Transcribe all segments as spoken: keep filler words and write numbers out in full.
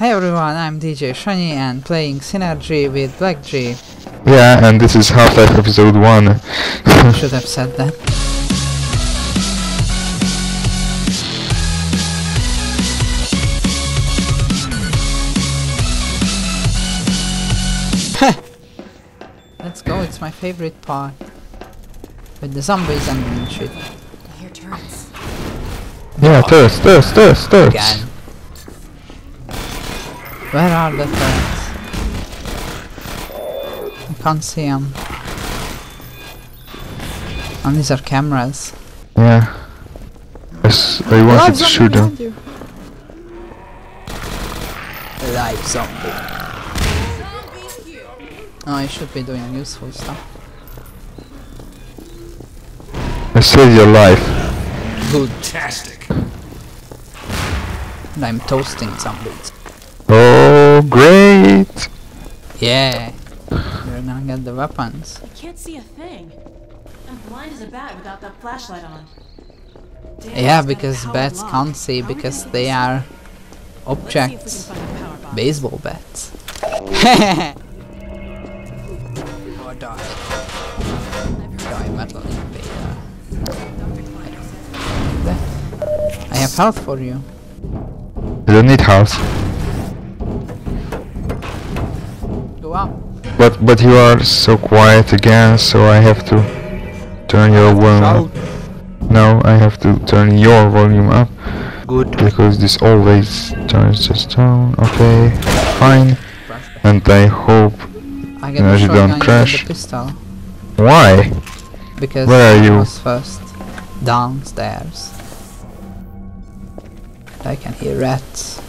Hey everyone, I'm D J SANYEE and playing Synergy with Black G. Yeah, and this is Half-Life Episode one. I should have said that. Let's go, it's my favorite part. With the zombies and shit. I hear turrets. Yeah, turrets, turrets, turrets, turrets. Again. Where are the turrets? I can't see them. And these are cameras. Yeah. Yes, I wanted to shoot them. Live zombie. Oh, I should be doing useful stuff. I saved your life. Good. Fantastic. And I'm toasting zombies. Oh, great! Yeah. We're gonna get the weapons. I can't see a thing. I'm blind as a bat without that flashlight on. Damn, yeah, because bats lock. Can't see How because they are objects. Baseball bats. Hehehe! Or die. Die, Metal Invader. I have health for you. I don't need health. But but you are so quiet again, so I have to turn your volume up. No, I have to turn your volume up. Good. Because this always turns us down. Okay, fine. And I hope I get energy don't crash. Why? Because where are you? I was first downstairs. I can hear rats.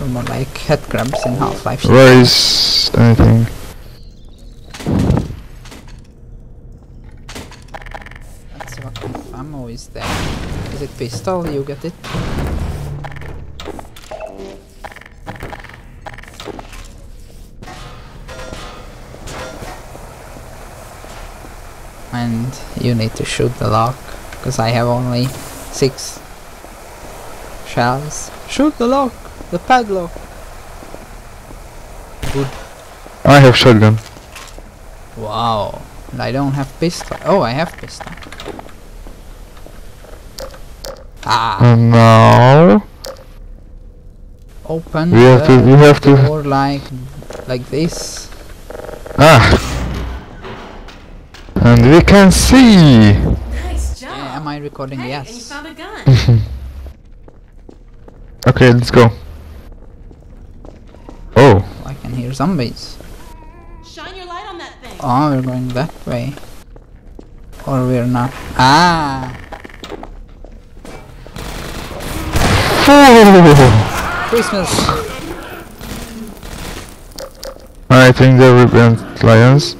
Or more like head grabs in Half-Life. Where is anything? Let's see what kind of ammo is there. Is it pistol? You get it? And you need to shoot the lock, because I have only six shells. Shoot the lock! The padlock. Good. I have shotgun. Wow. And I don't have pistol. Oh, I have pistol. Ah. And now. Open. We have to. We have to. Or like, like this. Ah. And we can see. Nice job. Yeah, am I recording? Hey, yes. And you found a gun. Okay, let's go. Hear zombies. Shine your light on that thing. Oh, we're going that way. Or we're not. Ah! Oh. Christmas! I think there will be lions.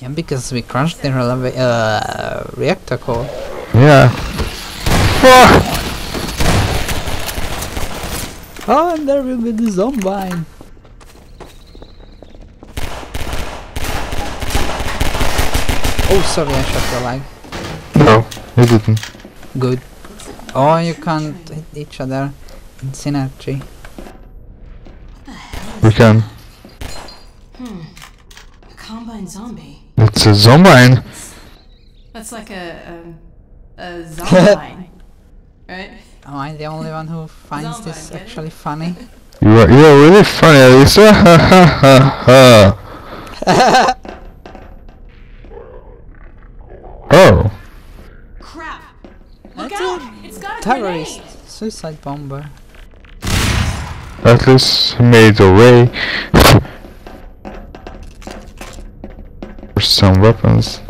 Yeah, because we crushed their uh, reactor core. Yeah. Oh. Oh, and there will be the zombine. Oh, sorry, I shot the lag. No, you didn't. Good. Oh, you can't hit each other in Synergy. We can. Hmm. A combine zombie. It's a zombine. That's like a a, a zombine, right? Am I the only one who finds zombine, this actually funny? You are you are really funny, Lisa. Ha ha ha ha. Oh. Crap! Look That's out! A it's got a terrorist, grenade. Suicide bomber. At least he made a way. Some weapons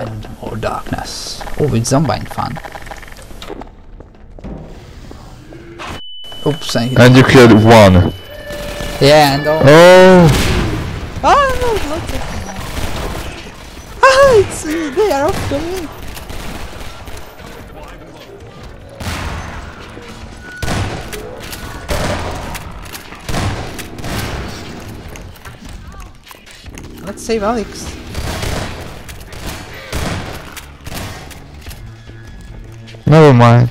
and more darkness. Oh, it's zombie fun. Oops, I hit and you killed one. Yeah, and all. Oh. Oh no, it's not it. Ah, it's uh, they are after me. save Alyx. Never mind.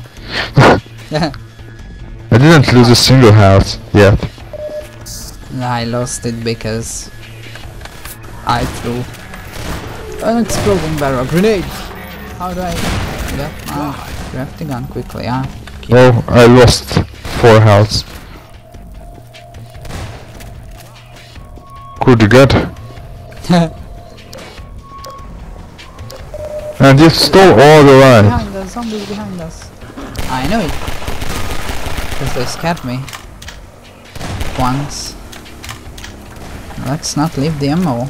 I didn't lose a single house yet. I lost it because I threw an exploding barrel grenade. How do I get my Graftigan quickly? Huh? Well, I lost four health. Could you get? And you stole all the life. Behind us, zombies behind us. I know it. Because they scared me. Once. Let's not leave the ammo.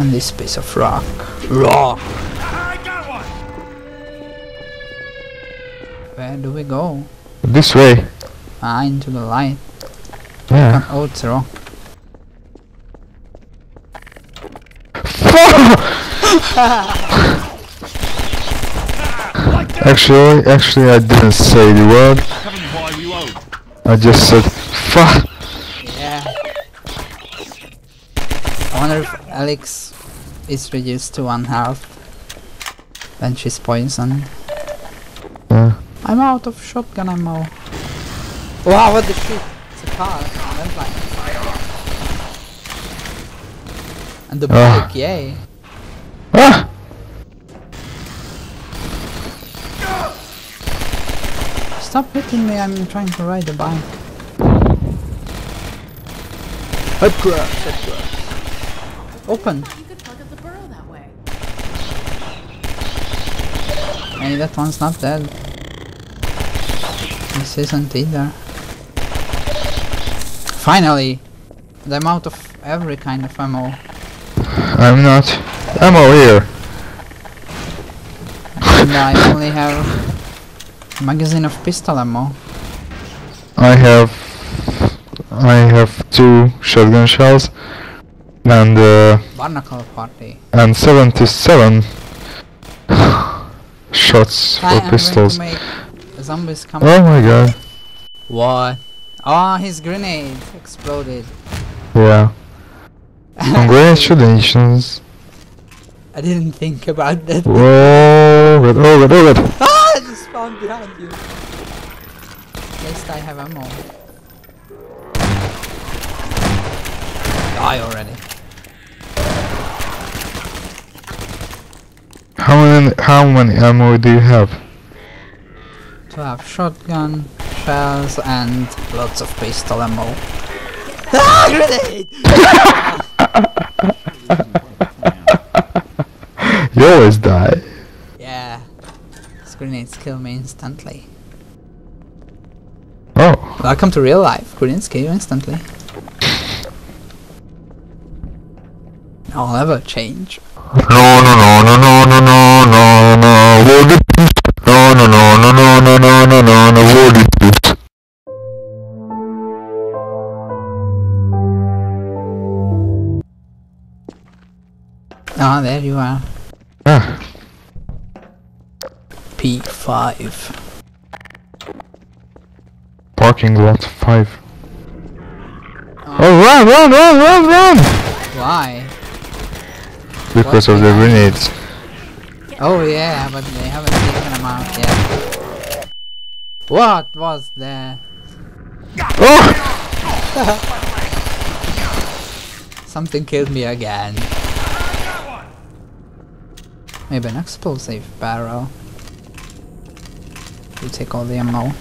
And this piece of rock. Rock! I got one. Where do we go? This way. Ah, into the light. Yeah. Oh, it's wrong. actually, actually, I didn't say the word. I just said fuck. Yeah. I wonder if Alyx is reduced to one health when she's poisoned. Yeah. I'm out of shotgun ammo. Wow, what the shit? It's a car. That's like fire. And the ah. bike, yay. Ah. Stop hitting me, I'm trying to ride the bike. Up crash, up crash. Open. Hey, that one's not dead. This isn't either. Finally! And I'm out of every kind of ammo. I'm not. Ammo here! And I only have a magazine of pistol ammo. I have... I have two shotgun shells and... Uh, Barnacle party. And seventy-seven shots I for pistols. Zombies come. Oh my god. What? Oh, his grenade exploded. Yeah. Congratulations. I didn't think about that. Whoa, god, oh god, oh god. Ah, I just spawned behind you. At least I have ammo. Die already. How many, how many ammo do you have? I have shotgun, shells, and lots of pistol ammo. Ah, grenade! You always die. Yeah. These grenades kill me instantly. Oh. Welcome to real life. Grenades kill you instantly. I'll never change. No, no, no, no, no, no, no, no, no. We'll get No, no, no, no, no, no, no, no, no, no, what is this? Ah, there you are. Ah. P five. Parking lot five. Oh, oh run, run, run, run, run! Why? Because what of the grenades. Oh yeah, but they haven't taken them out yet. What was that? Oh! Something killed me again. Maybe an explosive barrel. You take all the ammo.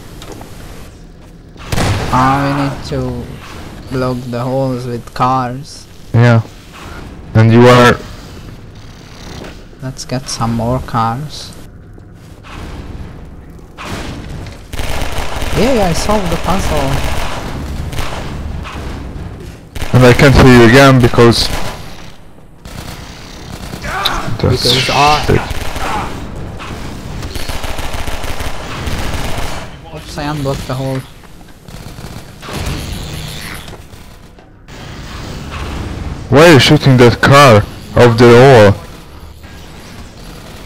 Ah, oh, we need to block the holes with cars. Yeah. And you are... Let's get some more cars. Yeah, I solved the puzzle. And I can't hear you again because... That's because I... Oops, I unblocked the hole. Why are you shooting that car off the wall?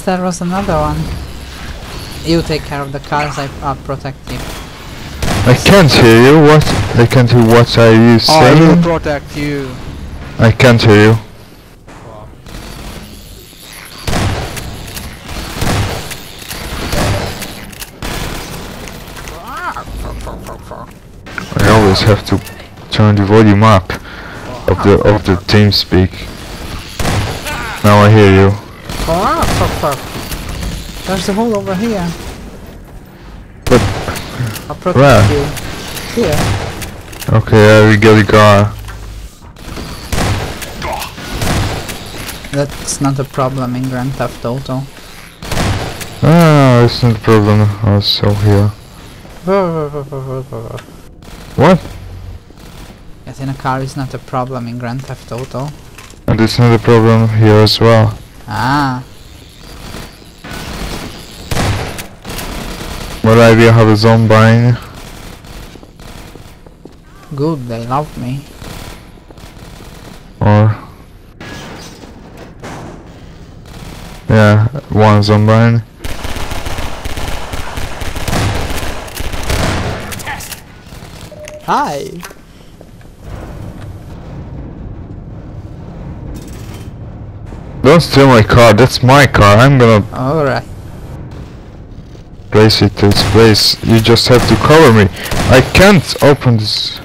There was another one. You take care of the cars, I, I'll protect him. I can't hear you, what? I can't hear what are you saying. I will protect you. I can't hear you. I always have to turn the volume up of the of the team speak. Now I hear you. There's the hole over here. But I'll protect where? You. Here. Okay, I will get the car. That's not a problem in Grand Theft Auto. Ah, it's not a problem also here. What? Getting a car is not a problem in Grand Theft Auto. And it's not a problem here as well. Ah. Well, I will have a zombine. Good, they love me. Or... yeah, one zombine. Hi! Don't steal my car, that's my car, I'm gonna... alright. Place it to its place, you just have to cover me. I can't open this...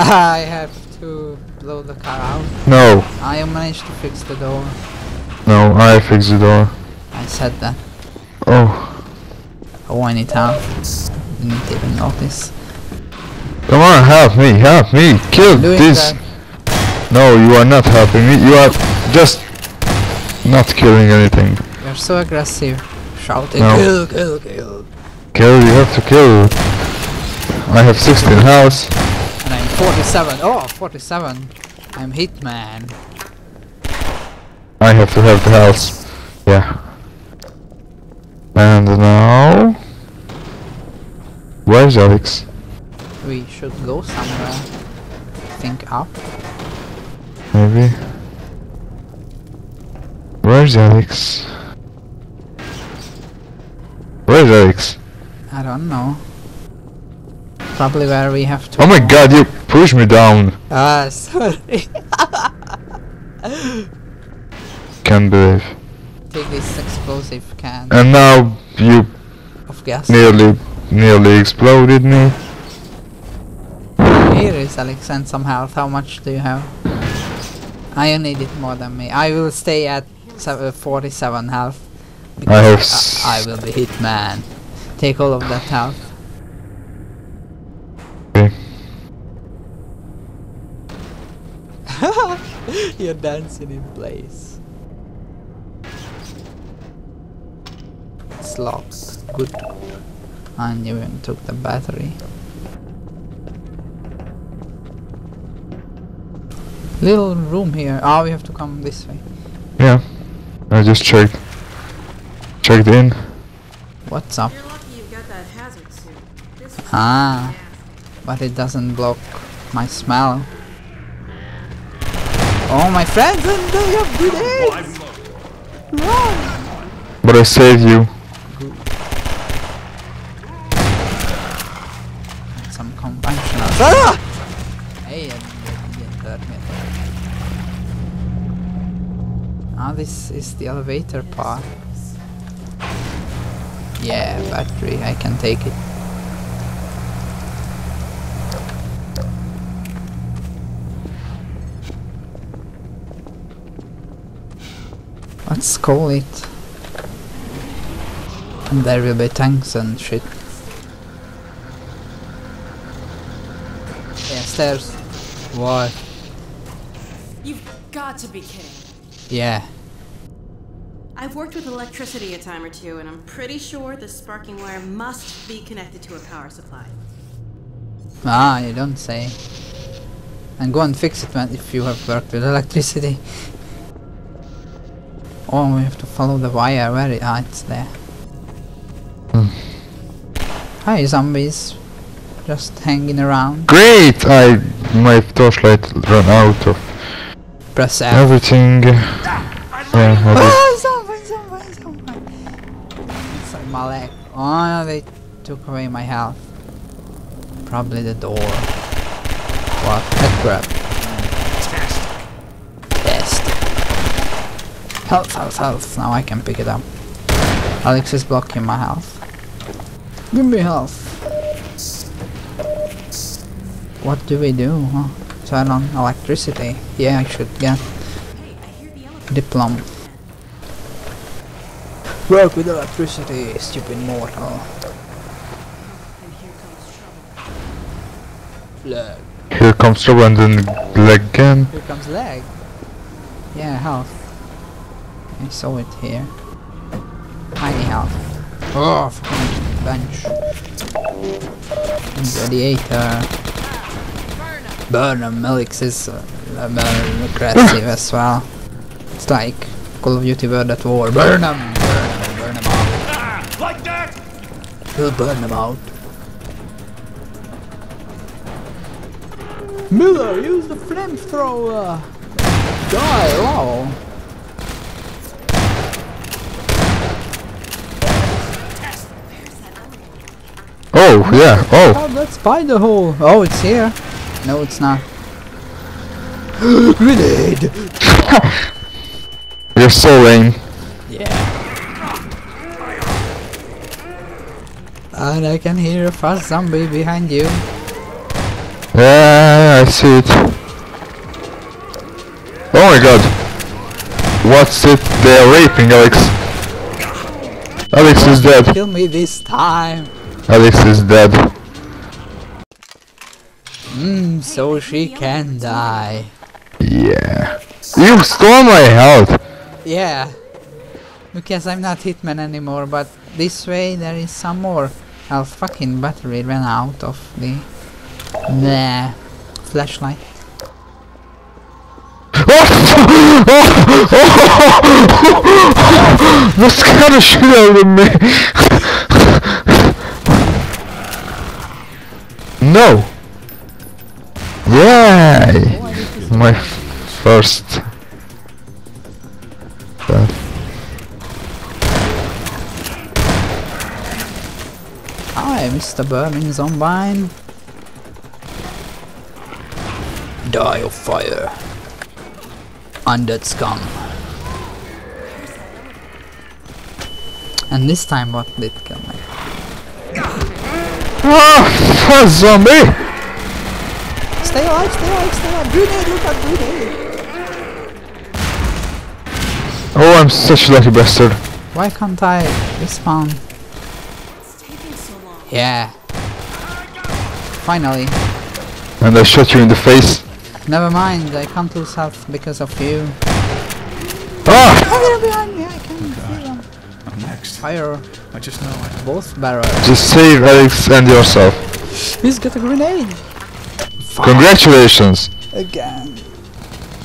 I have to blow the car out. No. I managed to fix the door. No, I fixed the door. I said that. Oh. Oh, I need help. Didn't even notice. Come on, help me, help me, kill this. That. No, you are not helping me, you are just not killing anything. You're so aggressive. Shouting, no. Kill, kill, kill. Kill, you have to kill. I have sixteen health. And I'm forty-seven. Oh, forty-seven. I'm Hitman. I have to have the health. Yeah. And now... where's Alyx? We should go somewhere. I think up. Maybe. Where's Alyx? Where's Alyx? I don't know. Probably where we have to. Oh my god, you pushed me down! Ah, uh, sorry. Can't believe. Take this explosive can. And now you of gas. nearly, nearly exploded me. Here is Alyx and some health. How much do you have? I oh, need it more than me. I will stay at forty-seven health. I have. I, I will be Hitman. Take all of that health. Okay. You're dancing in place. Locks. Good. And you even took the battery. Little room here. Oh, we have to come this way. Yeah. I just checked. Checked in. What's up? You're lucky you've got that hazard suit. This ah. But it doesn't block my smell. Oh, my friends! And they have grenades! Run! But I saved you. Some conventional. Ah! Hey, ah, this is the elevator part. Yeah, battery. I can take it. Let's call it. And there will be tanks and shit. Yeah, stairs. Why? You've got to be kidding. Yeah. I've worked with electricity a time or two, and I'm pretty sure the sparking wire must be connected to a power supply. Ah, you don't say. And go and fix it, man, if you have worked with electricity. Oh, we have to follow the wire. Where it? Ah, it's there. Hi, zombies. Just hanging around. Great! I my torchlight ran out of press F. Everything. Ah, yeah, ah, zombie, zombie, zombie. It's like my leg. Oh, no, they took away my health. Probably the door. What? Head grab. Fantastic. Best. Health, health, health. Now I can pick it up. Alyx is blocking my health. Give me health. What do we do? Huh? Turn on electricity. Yeah, I should get diplom. Work with electricity, stupid mortal. Leg. Here comes trouble and then leg again. Here comes leg. Yeah, health. I saw it here. Tiny health. Oh, fucking bench. Gladiator. Burnham. Alyx is uh, aggressive as well. It's like Call of Duty World at War. Burnham. We'll burn them out. Miller, use the flamethrower! Die, wow! Oh, yeah, oh! Oh, that spider hole! Oh, it's here! No, it's not. Grenade! You're so lame. Yeah. And I can hear a fast zombie behind you. Yeah, I see it. Oh my god. What's it? They're raping Alyx. Alyx is dead. Kill me this time. Alyx is dead. Mmm, so she can die. Yeah. You stole my health. Yeah. Because I'm not Hitman anymore, but this way there is some more. Our fucking battery ran out of the, the flashlight. The scared shit out of me. No. Yay! My first. Death. Hi, Mister Burning Zombine. Die of fire. Undead scum. And this time, what did kill me? Ah, zombie! Stay alive, stay alive, stay alive. Grenade, look at grenade. Oh, I'm such a lucky bastard. Why can't I respawn? Yeah. Finally. And I shot you in the face. Never mind, I can't lose health because of you. Ah! Oh, they're behind me, I can see them. I'm next. Fire. I just know I both barrels. Just save Alyx and yourself. He's got a grenade. Fuck. Congratulations. Again.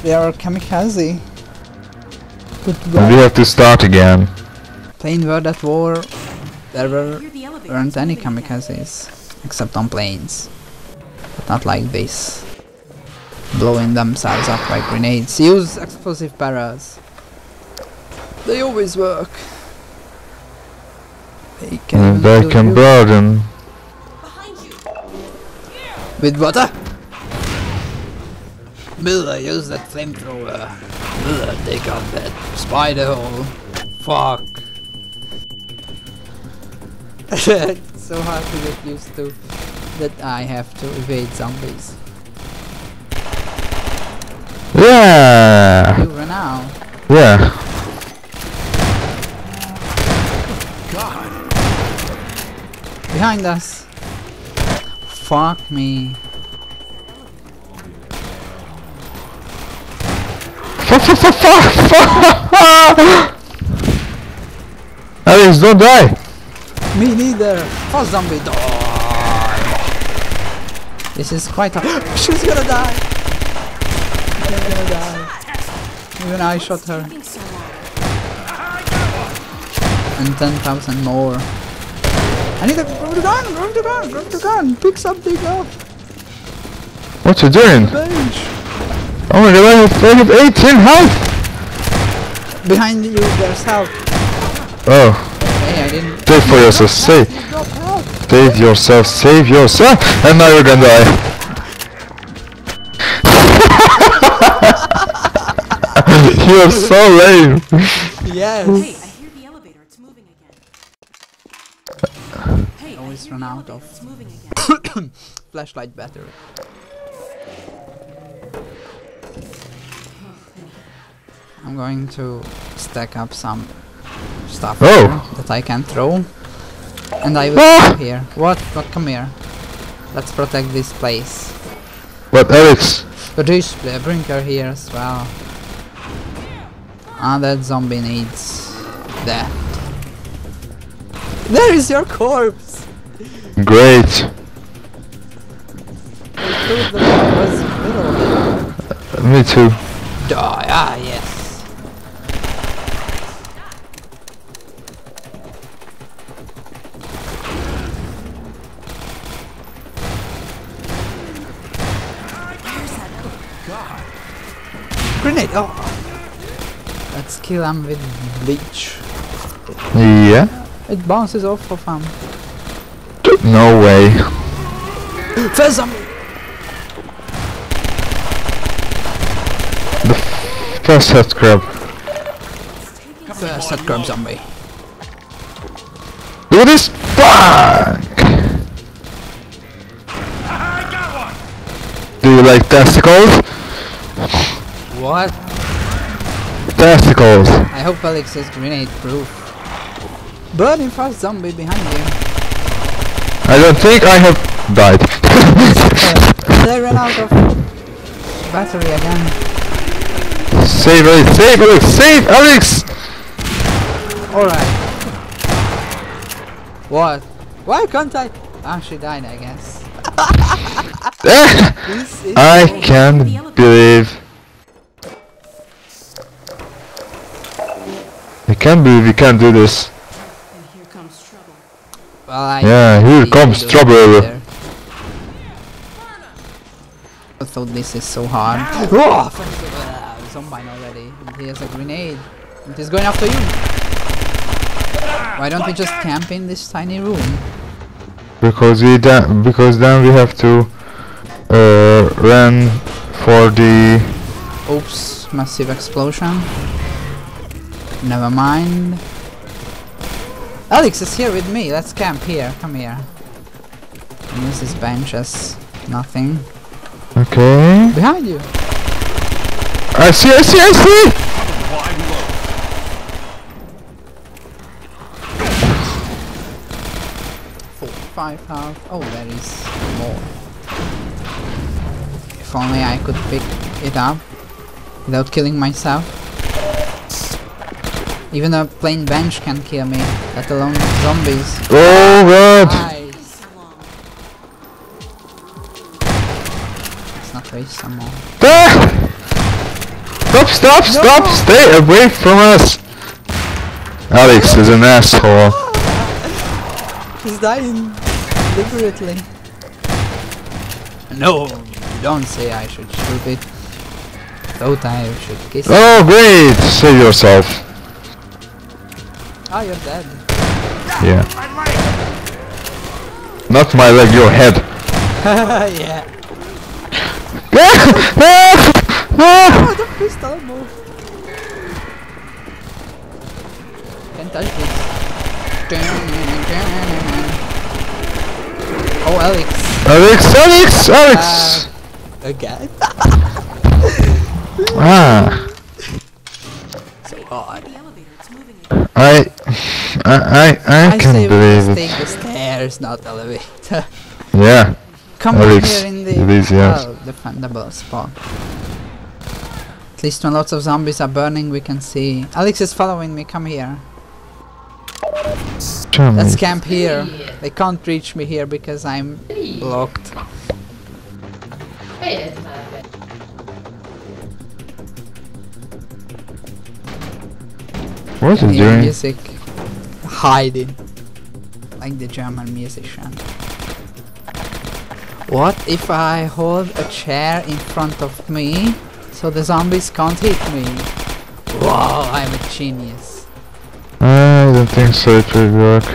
We are kamikaze. Goodbye. And we have to start again. Playing World at War. There were weren't any kamikazes, except on planes, but not like this, blowing themselves up like grenades. Use explosive barrels. They always work. They can. And I can burn them. With water. Miller, use that flamethrower. Miller, take out that spider hole. Fuck. It's so hard to get used to that I have to evade zombies. Yeah. You run out. Yeah. Oh, God. Behind us. Fuck me. Alyx, don't die. Me neither! Fast zombie die! This is quite a. She's gonna die! She's gonna die. Even I shot her. And ten thousand more. I need to grab the gun! Grab the gun! Grab the gun! Pick something up! What you doing? Bench. Oh my god, I have eighteen health! Behind you, there's health. Oh. Hey, I didn't. Take for yourself, say. Save yourself, save yourself, and now you're gonna die. You're so lame. Yes. Hey, I hear the elevator. It's moving again. Hey, I always run out of flashlight battery. I'm going to stack up some stuff oh. here that I can throw. And I will ah. come here. What? What? Come here. Let's protect this place. What, Alyx? Produce the brinker here as well. Ah, that zombie needs that. There is your corpse! Great. I thought that was little. Me too. Die. Ah, yes. Grenade! Oh! Let's kill him with bleach. Yeah? It bounces off for fun. No way. First zombie! The first head crab. First head crab zombie. Do this! Bang! I got one. Do you like testicles? What? Testicles! I hope Alyx is grenade proof. Burning fast zombie behind you. I don't think I have died. uh, they ran out of battery again. Save Alyx! Save Alyx! Save Alyx! Alright. What? Why can't I? Ah, she died, I guess. I can't believe. I can't believe we can't do this. And here comes trouble. Well, I yeah, here comes trouble. I thought this is so hard. Oh, uh, zombine already. He has a grenade. It is going after you. Why don't we just camp in this tiny room? Because we then because then we have to uh, run for the. Oops! Massive explosion. Never mind. Alyx is here with me. Let's camp here. Come here. And this is benches. Nothing. Okay. Behind you. I see. I see. I see. Four, five health. Oh, there is more. If only I could pick it up without killing myself. Even a plain bench can kill me, let alone zombies. Oh god! Nice. Let's not waste some more. Stop, stop, no. stop! Stay away from us! Alyx is an asshole. He's dying deliberately. No, don't say I should shoot it. Thought I should kiss it. Oh great! Save yourself. Ah, oh, you're dead. Yeah. Not my leg, your head. Yeah. Oh, the pistol moved. Can't touch this. Oh, Alyx. Alyx, Alyx, Alyx. Uh, again. Ah. So hard. I, I, I, I, I can't believe it. Take the stairs, not elevator. Yeah. Come Alyx, here in the is, yes. well, defendable spot. At least when lots of zombies are burning, we can see. Alyx is following me. Come here. Charming. Let's camp here. They can't reach me here because I'm blocked. What is he doing? Music hiding, like the German musician. What if I hold a chair in front of me so the zombies can't hit me? Wow, I'm a genius. I don't think so. It will work.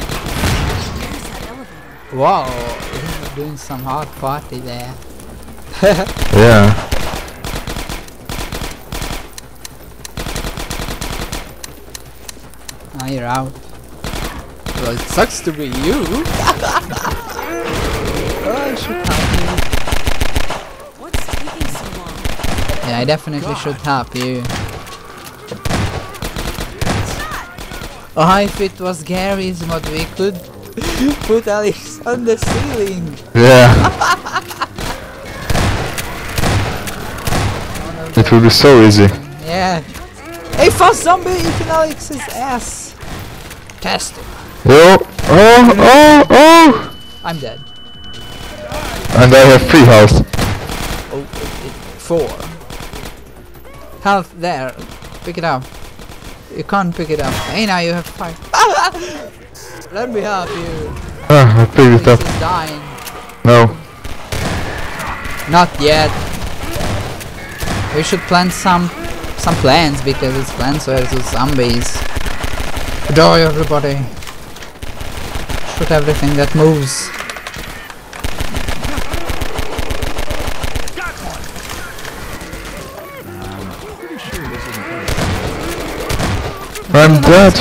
Wow, you're doing some hard party there. Yeah. Now you're out. Well, it sucks to be you. Oh, I should help you. What's taking so long? Yeah, I definitely God. should help you. Oh, if it was Gary's mod, we could put Alyx on the ceiling. Yeah. It would be so easy. Yeah. Hey, fast zombie, you can Alyx's ass. Test it. Oh, oh, oh, oh! I'm dead. And I have three health. Oh, it, it, four. Health there. Pick it up. You can't pick it up. Hey, now you have five. Let me help you. Ah, I picked it up. Is dying. No. Not yet. We should plant some some plants because it's plants versus zombies. Die, everybody. Shoot everything that moves. I'm dead.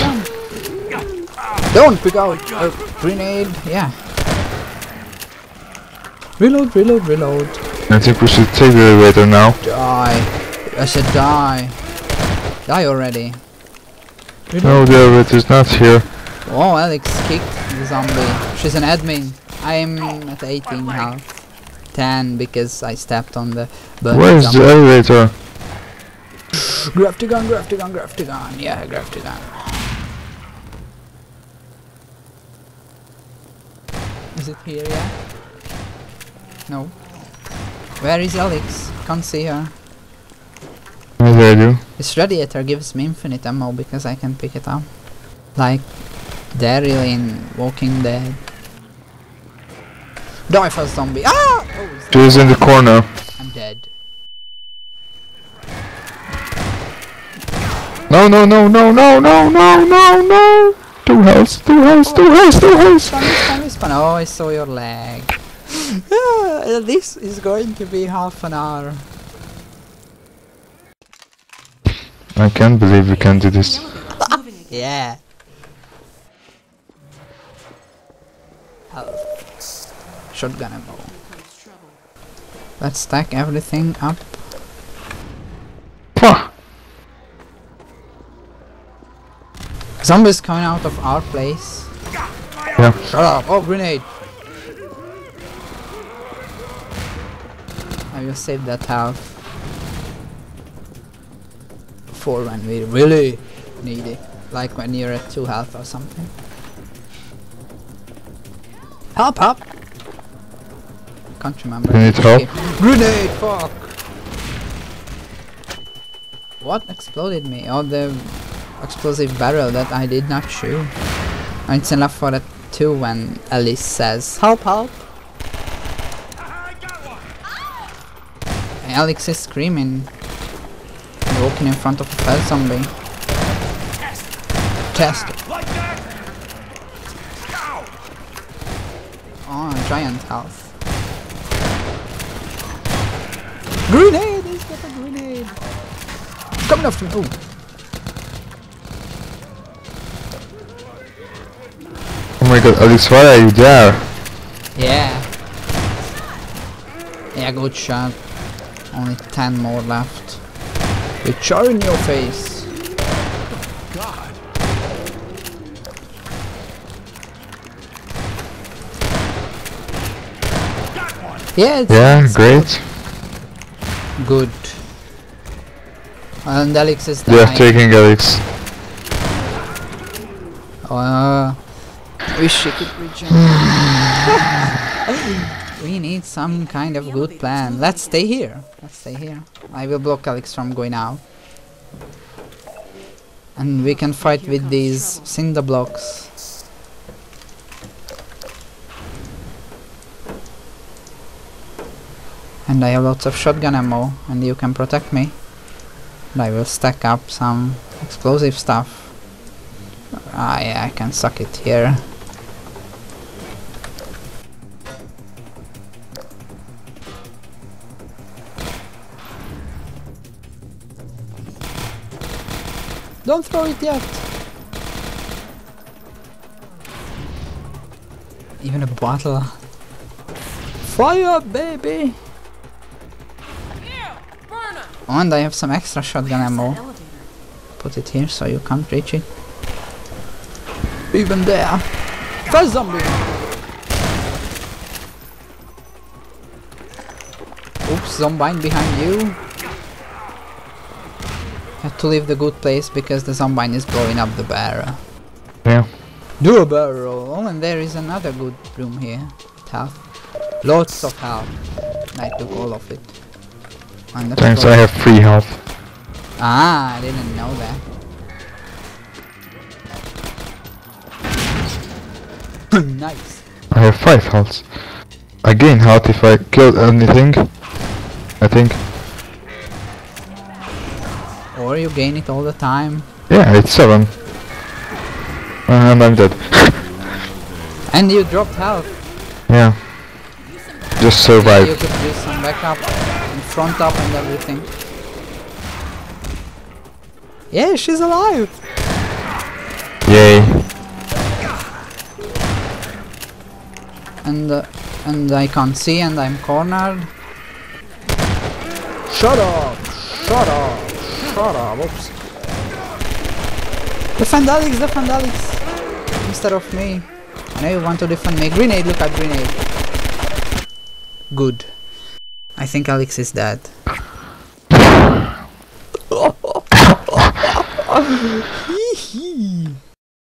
Don't pick out a grenade. Yeah. Reload, reload, reload. I think we should take the elevator now. Die. I said die. Die already. Reload. No, the elevator's not here. Oh, Alyx kicked the zombie. She's an admin. I'm at eighteen now. ten because I stepped on the button. Where's zombie. the elevator? Graftigan, Graftigan, Graftigan, yeah, Graftigan. Is it here, yeah? No. Where is Alyx? Can't see her. Where are you? This radiator gives me infinite ammo because I can pick it up. Like Daryl in Walking Dead. Die first, zombie. Ah! Oh, she is in the corner. I'm dead. No, no, no, no, no, no, no, no, no! Two health, two health, two health, two health! Oh, I saw your leg. Ah, this is going to be half an hour. I can't believe we can do this. Yeah. Health. Shotgun ammo. Let's stack everything up. Zombies coming out of our place. Yeah. Shut up! Oh, grenade! I will save that health for when we really need it, like when you're at two health or something. Help! Help! Can't remember. Need help? Grenade! Fuck! What exploded me? Oh, the explosive barrel that I did not shoot. And it's enough for that too when Alyx says help, help. And Alyx is screaming. I'm walking in front of a first zombie. Test it. Oh, giant health. Grenade! He's got a grenade! It's coming after you! Oh my god, Alyx, why are you there? Yeah. Yeah, good shot. Only ten more left. The char in your face. God. Yeah, it's yeah, it's great. Good. And Alyx is dying. We are taking Alyx. Uh, Wish she could regenerate. We need some kind of good plan. Let's stay here. Let's stay here. I will block Alyx from going out. And we can fight with these cinder blocks. And I have lots of shotgun ammo, and you can protect me. And I will stack up some explosive stuff. I, I can suck it here. Don't throw it yet! Even a bottle. Fire, baby! Oh, and I have some extra shotgun ammo. Put it here so you can't reach it. Even there! First zombie! Oops, zombine behind you. Have to leave the good place because the zombine is blowing up the barrel. Yeah. Do a barrel! Oh, and there is another good room here. Health. Lots of health. I took all of it. Thanks, I have free health. Ah, I didn't know that. Nice. I have five health. I gain health if I kill anything. I think. Or you gain it all the time. Yeah, it's seven. And I'm dead. And you dropped health. Yeah. Just survive. You could do some backup and front up and everything. Yeah, she's alive. Yay. And uh, and I can't see and I'm cornered. Shut up! Shut up! Shut up! Oops. Defend Alyx! Defend Alyx! Instead of me. I know you want to defend me. Grenade! Look at grenade! Good. I think Alyx is dead.